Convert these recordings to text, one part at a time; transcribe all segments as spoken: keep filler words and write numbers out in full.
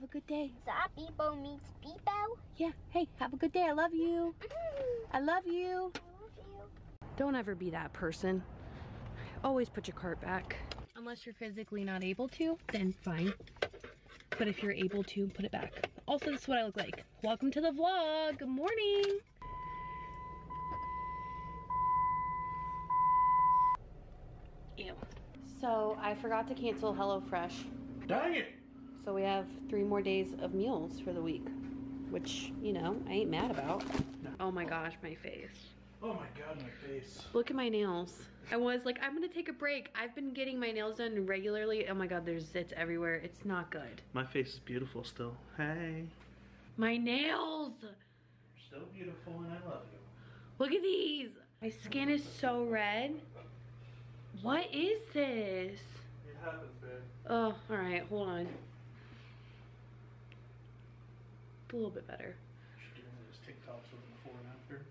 have a good day. Is that Bebo meets Bebo? Yeah. Hey, have a good day. I love you. I love you. I love you. Don't ever be that person. Always put your cart back. Unless you're physically not able to, then fine. But if you're able to, put it back. Also, this is what I look like. Welcome to the vlog. Good morning. Ew. So I forgot to cancel HelloFresh. Dang it! So we have three more days of meals for the week, which, you know, I ain't mad about. No. Oh my gosh, my face. Oh my god, my face. Look at my nails. I was like, I'm gonna take a break. I've been getting my nails done regularly. Oh my god, there's zits everywhere. It's not good. My face is beautiful still. Hey. My nails! You're still beautiful and I love you. Look at these! My skin is so red. What is this? It happens, babe. Oh, all right, hold on. A little bit better. You should do one of those TikToks with before and after.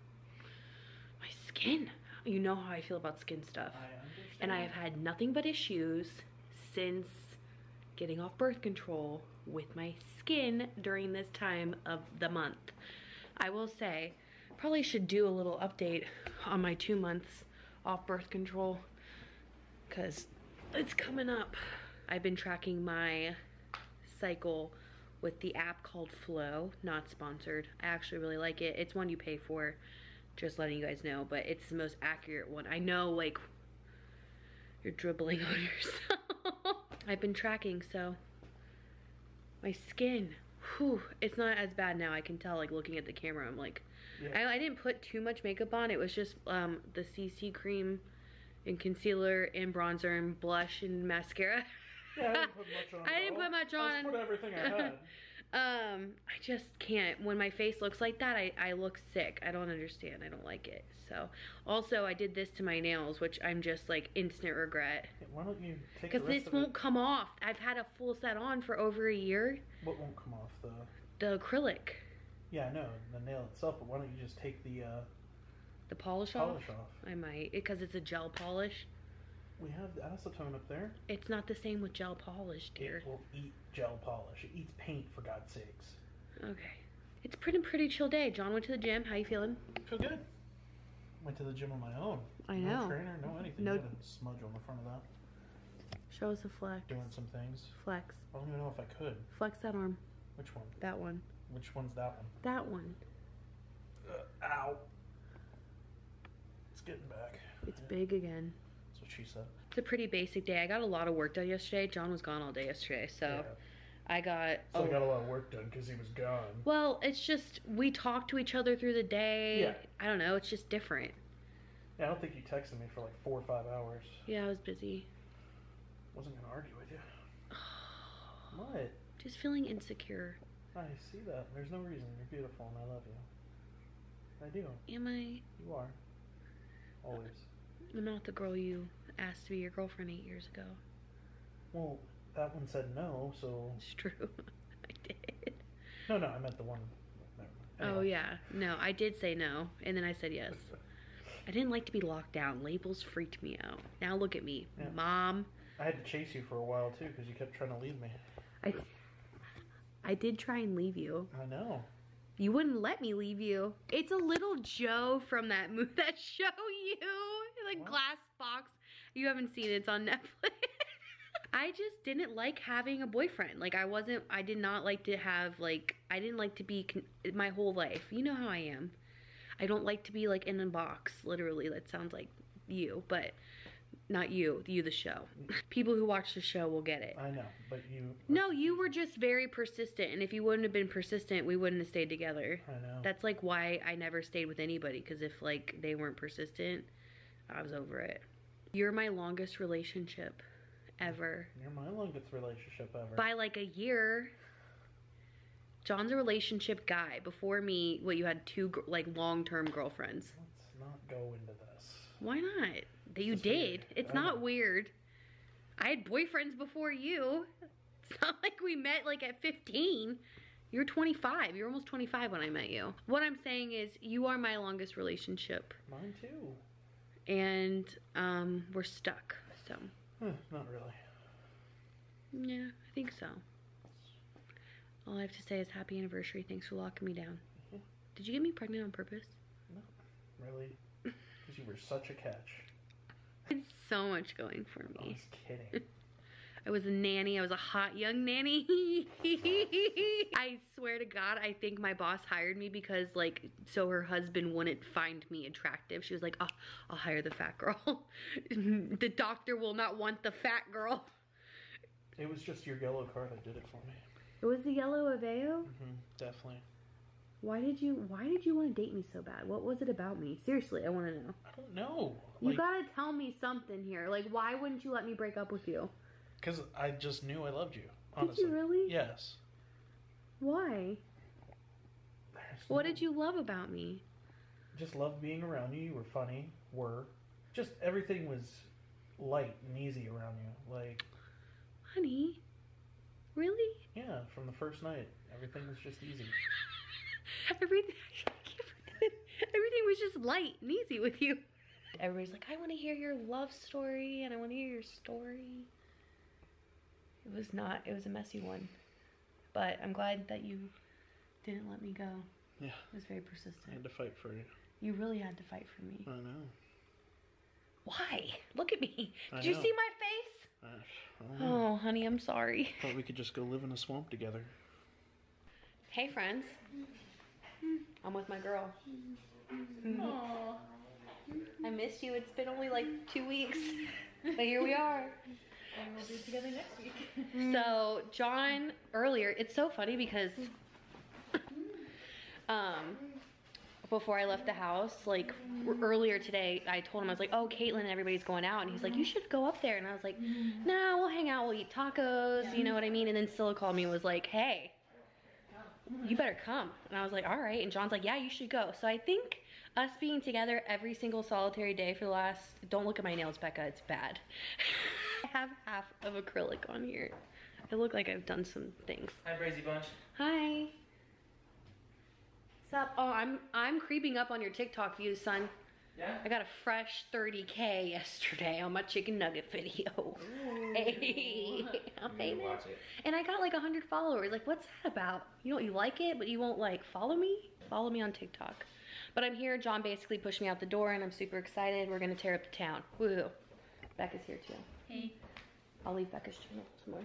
My skin. You know how I feel about skin stuff. I understand. And I have had nothing but issues since getting off birth control with my skin during this time of the month. I will say, probably should do a little update on my two months off birth control, because it's coming up. I've been tracking my cycle with the app called Flow, not sponsored. I actually really like it. It's one you pay for, just letting you guys know, but it's the most accurate one. I know, like, you're dribbling on yourself. I've been tracking, so my skin, whew, it's not as bad now. I can tell, like, looking at the camera, I'm like, yeah. I, I didn't put too much makeup on. It was just um, the C C cream and concealer and bronzer and blush and mascara. Yeah, I didn't put much on. I didn't put much on. I just put everything I had. um, I just can't. When my face looks like that, I, I look sick. I don't understand. I don't like it. So, also, I did this to my nails, which I'm just like instant regret. Yeah, why don't you take the rest of it? Because this won't come off. I've had a full set on for over a year. What won't come off? The the acrylic. Yeah, I know, the nail itself. But why don't you just take the uh, the polish, polish off? off? I might, because it's a gel polish. We have the acetone up there. It's not the same with gel polish, dear. It will eat gel polish. It eats paint, for God's sakes. Okay. It's a pretty, pretty chill day. John went to the gym. How you feeling? Feel good. Went to the gym on my own. I know. No trainer, no anything. No. You had a smudge on the front of that. Show us a flex. Doing some things. Flex. I don't even know if I could. Flex that arm. Which one? That one. Which one's that one? That one. Uh, ow. It's getting back. It's yeah. Big again. That's what she said. It's a pretty basic day. I got a lot of work done yesterday. John was gone all day yesterday, so yeah. I got. So oh, I got a lot of work done because he was gone. Well, it's just we talked to each other through the day. Yeah. I don't know. It's just different. Yeah, I don't think you texted me for like four or five hours. Yeah, I was busy. Wasn't gonna argue with you. What? Just feeling insecure. I see that. There's no reason. You're beautiful, and I love you. I do. Am I? You are. Always. I'm not the girl you asked to be your girlfriend eight years ago. Well, that one said no, so... It's true. I did. No, no, I meant the one... Never mind. Anyway. Oh, yeah. No, I did say no, and then I said yes. I didn't like to be locked down. Labels freaked me out. Now look at me. Yeah. Mom. I had to chase you for a while, too, because you kept trying to leave me. I, I did try and leave you. I know. You wouldn't let me leave you. It's a little Joe from that movie, that show you, like what? Glass box. You haven't seen it, it's on Netflix. I just didn't like having a boyfriend. Like I wasn't, I did not like to have like, I didn't like to be, con my whole life. You know how I am. I don't like to be like in a box, literally. That sounds like you, but not you, you the show. People who watch the show will get it. I know, but you... No, you were just very persistent, and if you wouldn't have been persistent, we wouldn't have stayed together. I know. That's like why I never stayed with anybody, because if like they weren't persistent, I was over it. You're my longest relationship ever. You're my longest relationship ever. By like a year. John's a relationship guy. Before me, well, you had two like long-term girlfriends. Let's not go into this. Why not? That you did. Weird. It's not know. Weird. I had boyfriends before you. It's not like we met like at fifteen. You're twenty-five. You're almost twenty-five when I met you. What I'm saying is you are my longest relationship. Mine too. And um, we're stuck, so. Huh, not really. Yeah, I think so. All I have to say is happy anniversary. Thanks for locking me down. Mm-hmm. Did you get me pregnant on purpose? No, really. Because you were such a catch. I had so much going for me. I was kidding. I was a nanny. I was a hot young nanny. I swear to God, I think my boss hired me because like, so her husband wouldn't find me attractive. She was like, oh, I'll hire the fat girl. The doctor will not want the fat girl. It was just your yellow car that did it for me. It was the yellow Aveo? Mm-hmm, definitely. Why did you, why did you want to date me so bad? What was it about me? Seriously, I want to know. I don't know. You like, gotta tell me something here. Like, why wouldn't you let me break up with you? Because I just knew I loved you, honestly. Did you really? Yes. Why? There's what no... did you love about me? Just loved being around you. You were funny. Were. Just everything was light and easy around you. Like... Honey? Really? Yeah, from the first night. Everything was just easy. Everything, everything was just light and easy with you. Everybody's like, I want to hear your love story and I want to hear your story. It was not, it was a messy one. But I'm glad that you didn't let me go. Yeah. It was very persistent. I had to fight for you. You really had to fight for me. I know. Why? Look at me. Did you see my face? Uh, oh, honey, I'm sorry. Thought we could just go live in a swamp together. Hey, friends. I'm with my girl. Aww. I missed you. It's been only like two weeks, but here we are. And we'll be together next week. So, John, earlier, it's so funny because um, before I left the house, like earlier today, I told him, I was like, oh, Caitlin and everybody's going out. And he's like, you should go up there. And I was like, no, we'll hang out, we'll eat tacos, you know what I mean? And then Scylla called me and was like, hey, you better come. And I was like, all right. And John's like, yeah, you should go. So I think us being together every single solitary day for the last, don't look at my nails, Becca, it's bad. I have half of acrylic on here. I look like I've done some things. Hi, Brazy Bunch. Hi. What's up? Oh, I'm I'm creeping up on your TikTok views, son. Yeah? I got a fresh thirty K yesterday on my chicken nugget video. Ooh, hey. Hey, watch it. And I got like one hundred followers. Like, what's that about? You don't, you like it, but you won't like follow me? Follow me on TikTok. But I'm here. John basically pushed me out the door and I'm super excited. We're going to tear up the town. Woohoo. Becca's here too. Hey. I'll leave Becca's channel somewhere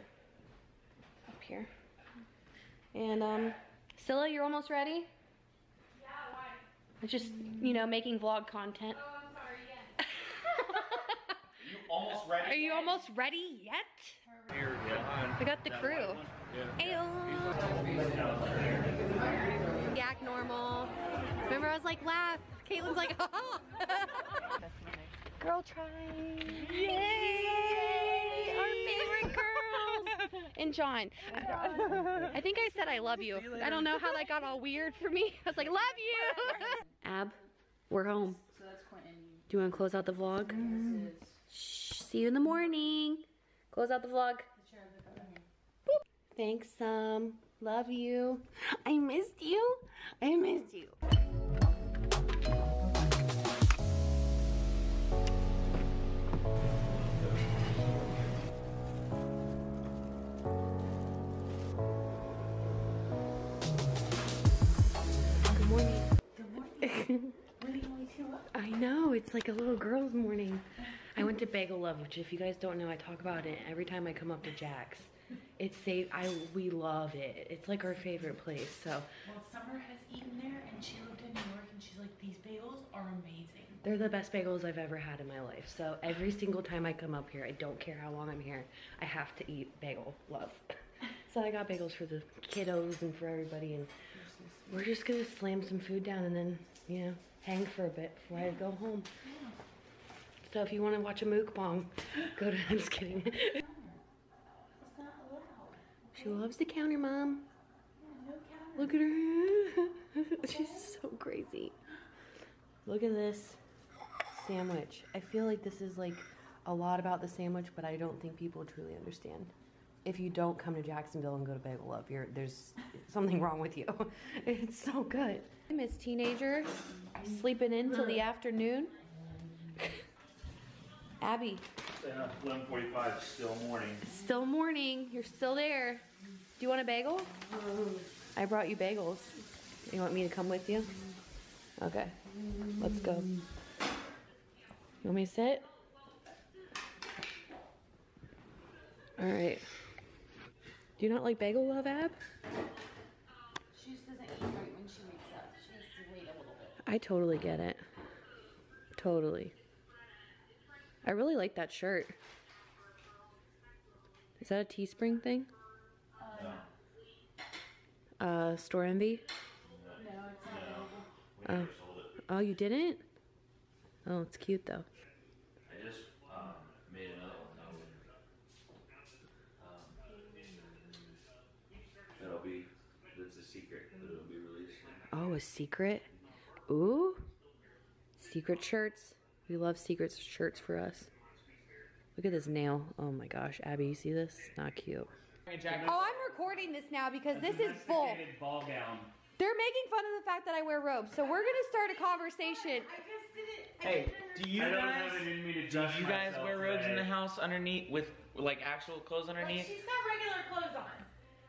up here. And um, Scylla, you're almost ready? Yeah, why? Just, you know, making vlog content. Oh, I'm sorry, yes. You almost ready? Are you yet? almost ready yet? Yeah. We got the crew. Yeah. Ayo. Yeah. Act normal. Remember, I was like, laugh. Caitlin's like, oh. Girl trying. Yay! Yay! Our favorite girls. And John. I, I think I said I love you. you I don't know how that got all weird for me. I was like, love you. Ab, we're home. So that's Quentin. Do you want to close out the vlog? Mm. Shh, see you in the morning. Close out the vlog. Boop. Thanks, Sam. Um, love you. I missed you. I missed you. I know, it's like a little girl's morning. I went to Bagel Love, which if you guys don't know, I talk about it every time I come up to Jack's. It's safe, I we love it. It's like our favorite place, so. Well, Summer has eaten there and she lived in New York and she's like, these bagels are amazing. They're the best bagels I've ever had in my life. So every single time I come up here, I don't care how long I'm here, I have to eat Bagel Love. So I got bagels for the kiddos and for everybody, and we're just gonna slam some food down and then, you know, hang for a bit before yeah. I go home. Yeah. So if you wanna watch a mukbang, go to, I'm just kidding. It's not allowed. She loves the counter, Mom. Yeah, no counter. Look at her. Okay. She's so crazy. Look at this sandwich. I feel like this is like a lot about the sandwich, but I don't think people truly understand. If you don't come to Jacksonville and go to Bagel Love, you're, there's something wrong with you. It's so good. I miss teenager, sleeping in till the afternoon. Abby. eleven forty-five, still morning. Still morning, you're still there. Do you want a bagel? Mm. I brought you bagels. You want me to come with you? Okay, mm. Let's go. You want me to sit? All right. Do you not like Bagel Love, Ab? She just doesn't eat right when she wakes up. She needs to wait a little bit. I totally get it. Totally. I really like that shirt. Is that a Teespring thing? Uh, no. uh Store Envy? No, it's not. No. We never uh, sold it. Oh, you didn't? Oh, it's cute though. I just um, made another one. That um, that'll be, that's a secret. It'll be released. Oh, a secret? Ooh. Secret shirts. We love secret shirts for us. Look at this nail. Oh my gosh, Abby, you see this? Not cute. Hey, Jack, oh, I'm recording this now because this is full. Ball gown. They're making fun of the fact that I wear robes, so we're gonna start a conversation. I just did it. I hey, did do you I guys? Don't have to do you guys wear robes today. In the house underneath with like actual clothes underneath? Like, she's got regular clothes on.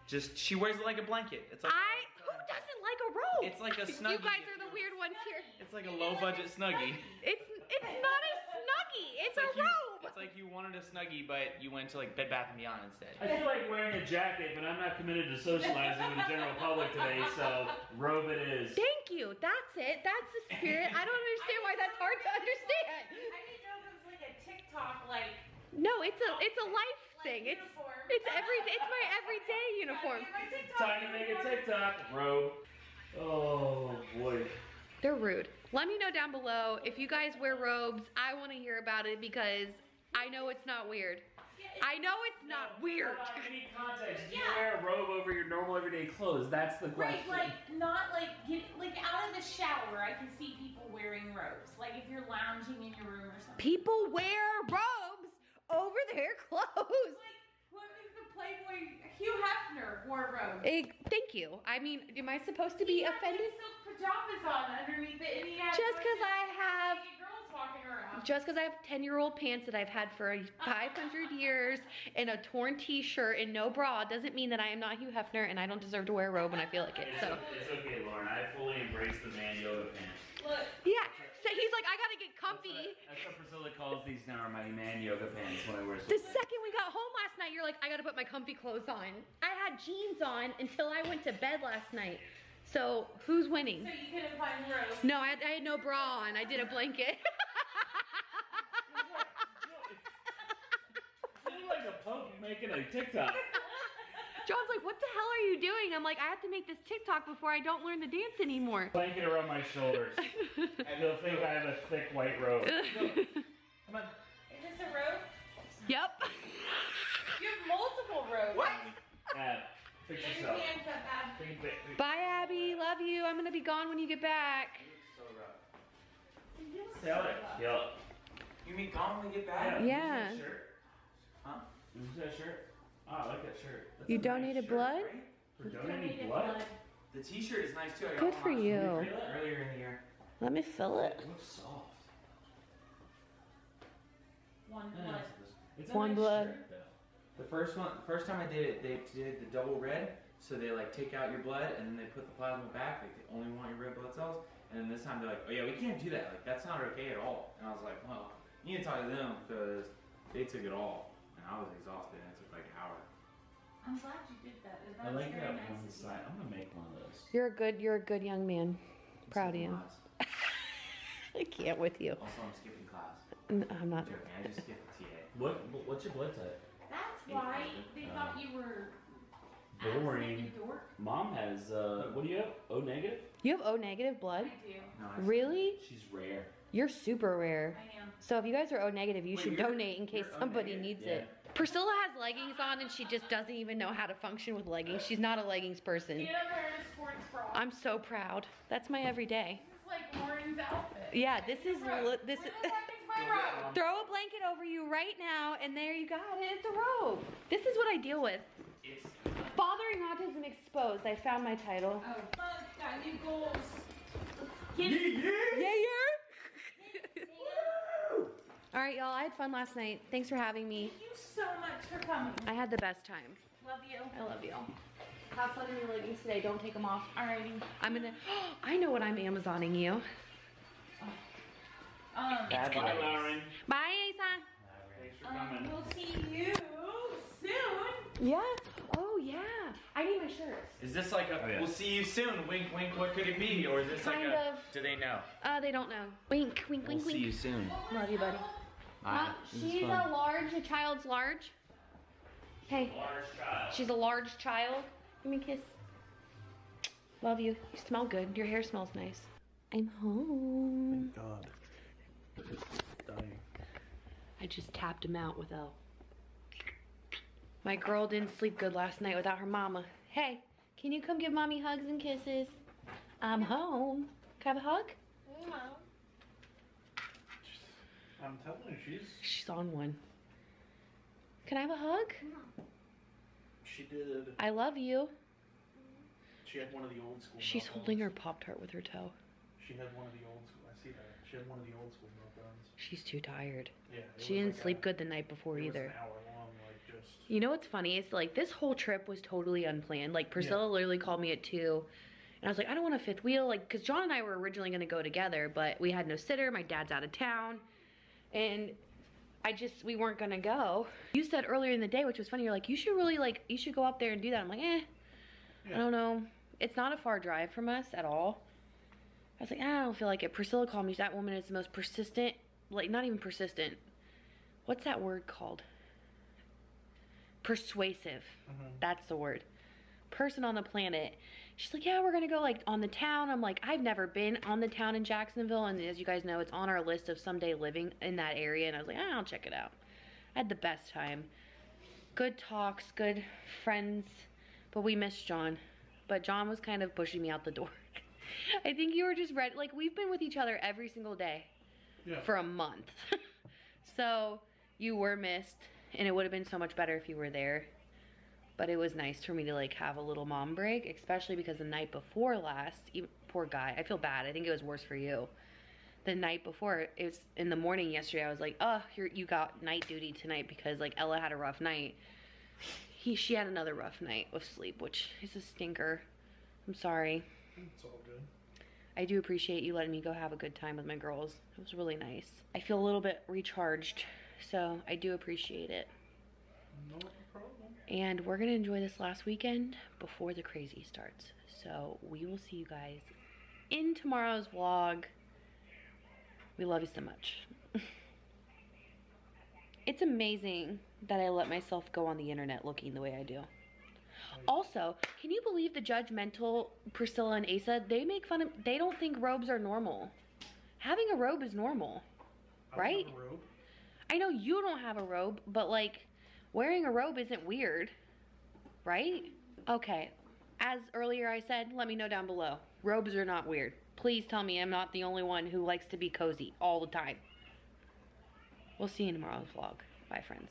Just she wears it like a blanket. It's like I. Who doesn't like a robe? It's like a snuggie. You guys are the weird ones here. It's like a low budget snuggie. It's it's not a snuggie. It's, it's a like robe. You, it's like you wanted a snuggie, but you went to like Bed Bath and Beyond instead. I feel like wearing a jacket, but I'm not committed to socializing with the general public today, so robe it is. Thank you. That's it. That's the spirit. I don't understand why that's hard to understand. I didn't know it was like a TikTok like. No, it's a it's a life like thing. Uniform. It's it's every it's my everyday uniform. Time to make a TikTok robe. Oh boy. They're rude. Let me know down below if you guys wear robes. I want to hear about it because I know it's not weird. Yeah, it's, I know it's not no, weird. I need context. Do you yeah. wear a robe over your normal everyday clothes? That's the question. Right, like not like get, like out of the shower. I can see people wearing robes. Like if you're lounging in your room or something. People wear robes over their clothes. Like, what is the Playboy? Hugh Hefner wore robes. It, thank you. I mean, am I supposed to he be offended? He had silk pajamas on underneath it, and he had just because I have girls walking around. Just because I have ten-year-old pants that I've had for five hundred years, and a torn T-shirt and no bra doesn't mean that I am not Hugh Hefner and I don't deserve to wear a robe when I feel like it. It's so it's okay, Lauren. I fully embrace the man yoga pants. Look. Yeah, so he's like, I gotta get comfy. That's what, that's what Priscilla calls these now, are my man yoga pants when I wear. The second we got home last night, you're like, I gotta put my comfy clothes on. I had jeans on until I went to bed last night. So who's winning? So you couldn't find the robe? No, I had, I had no bra on. I did a blanket. You're like a punk making a TikTok. John's like, what the hell are you doing? I'm like, I have to make this TikTok before I don't learn the dance anymore. Blanket around my shoulders. And they'll think I have a thick white robe. No. Come on. Is this a robe? Yep. You have multiple robes. What? Ab, fix yourself. Your hands up, Ab. Bye, Abby. Love you. I'm going to be gone when you get back. You look so rough. Sell it. Yo. You mean gone when you get back? Yeah. Who's that shirt? Huh? Who's that shirt? Oh, I like that shirt. That's you donated nice blood? Right? For donating blood? blood? The t-shirt is nice too. I Good for you. Did you feel it earlier in the year? Let me fill it. It looks soft. One blood. It's a one nice blood. Shirt, though. The first one, the first time I did it, they did the double red. So they like take out your blood and then they put the plasma back. Like they only want your red blood cells. And then this time they're like, oh yeah, we can't do that. Like that's not okay at all. And I was like, well, you need to talk to them because they took it all. And I was exhausted and it took like an hour. I'm glad you did that. that I like that nice on the side. I'm gonna make one of those. You're a good you're a good young man. I'm proud of you. I can't with you. Also I'm skipping class. No, I'm not joking, I just skipped the T A. What what's your blood type? That's Eight why hundred. They uh, thought you were boring. Mom has uh what do you have? O negative? You have O negative blood? I do. No, I really? She's rare. You're super rare. I am. So if you guys are O negative, you Wait, should donate in case somebody needs yeah. it. Priscilla has leggings on and she just doesn't even know how to function with leggings. She's not a leggings person. You don't wear a sports bra. I'm so proud. That's my everyday. This is like Lauren's outfit. Yeah, this is this is my robe. Throw a blanket over you right now and there you got it. It's a robe. This is what I deal with. It's Fathering Autism Exposed. I found my title. Oh, fuck, got new goals. Yeah, yeah. Yeah, yeah. All right, y'all, I had fun last night. Thanks for having me. Thank you so much for coming. I had the best time. Love you. I love you all. Have fun in your leggings today. Don't take them off. Alrighty. I'm gonna. Oh, I know what I'm Amazoning you. Oh. Um, it's bye, Lauren. Bye, Asa. Thanks for coming. Um, we'll see you soon. Yeah. Oh yeah. I need my shirts. Is this like a? Oh, yeah. We'll see you soon. Wink, wink. What could it be? Or is this kind like of, a? Do they know? Uh, they don't know. Wink, wink, we'll wink, wink. We'll see you soon. Love you, buddy. Right. Uh, she's a large. A child's large. Hey. Large child. She's a large child. Give me a kiss. Love you. You smell good. Your hair smells nice. I'm home. Thank God. I'm just dying. I just tapped him out with Elle. My girl didn't sleep good last night without her mama. Hey, can you come give mommy hugs and kisses? I'm home. Can I have a hug? No. I'm telling you, she's... She's on one. Can I have a hug? No. She did. I love you. She had one of the old school. She's holding her Pop-Tart with her toe. She had one of the old school. I see that. She had one of the old school meltdowns. She's too tired. Yeah. She didn't like sleep a, good the night before it either. Was an hour long, like just. You know what's funny? It's like this whole trip was totally unplanned. Like Priscilla yeah. literally called me at two, and I was like, I don't want a fifth wheel, like because John and I were originally going to go together, but we had no sitter. My dad's out of town, and. I just, we weren't gonna go. You said earlier in the day, which was funny, you're like, you should really like, you should go up there and do that. I'm like, eh, yeah. I don't know. It's not a far drive from us at all. I was like, I don't feel like it. Priscilla called me, that woman is the most persistent, like not even persistent. What's that word called? Persuasive, mm-hmm. That's the word. Person on the planet. She's like, yeah, we're gonna go like on the town. I'm like, I've never been on the town in Jacksonville, and as you guys know, it's on our list of someday living in that area. And I was like, I'll check it out. I had the best time. Good talks, good friends, but we missed John. But John was kind of pushing me out the door. I think you were just ready. Like we've been with each other every single day yeah. for a month. So you were missed, and it would have been so much better if you were there. But it was nice for me to like have a little mom break, especially because the night before last, even, poor guy, I feel bad. I think it was worse for you. The night before, it was in the morning yesterday, I was like, oh, you're, you got night duty tonight because like Ella had a rough night. He, she had another rough night of sleep, which is a stinker. I'm sorry. It's all good. I do appreciate you letting me go have a good time with my girls. It was really nice. I feel a little bit recharged, so I do appreciate it. No problem. And we're gonna enjoy this last weekend before the crazy starts. So we will see you guys in tomorrow's vlog. We love you so much. It's amazing that I let myself go on the internet looking the way I do. Also, can you believe the judgmental Priscilla and Asa? They make fun of, they don't think robes are normal. Having a robe is normal, right? I have a robe. I know you don't have a robe, but like, wearing a robe isn't weird, right? Okay, as earlier I said, let me know down below. Robes are not weird. Please tell me I'm not the only one who likes to be cozy all the time. We'll see you in tomorrow's vlog. Bye, friends.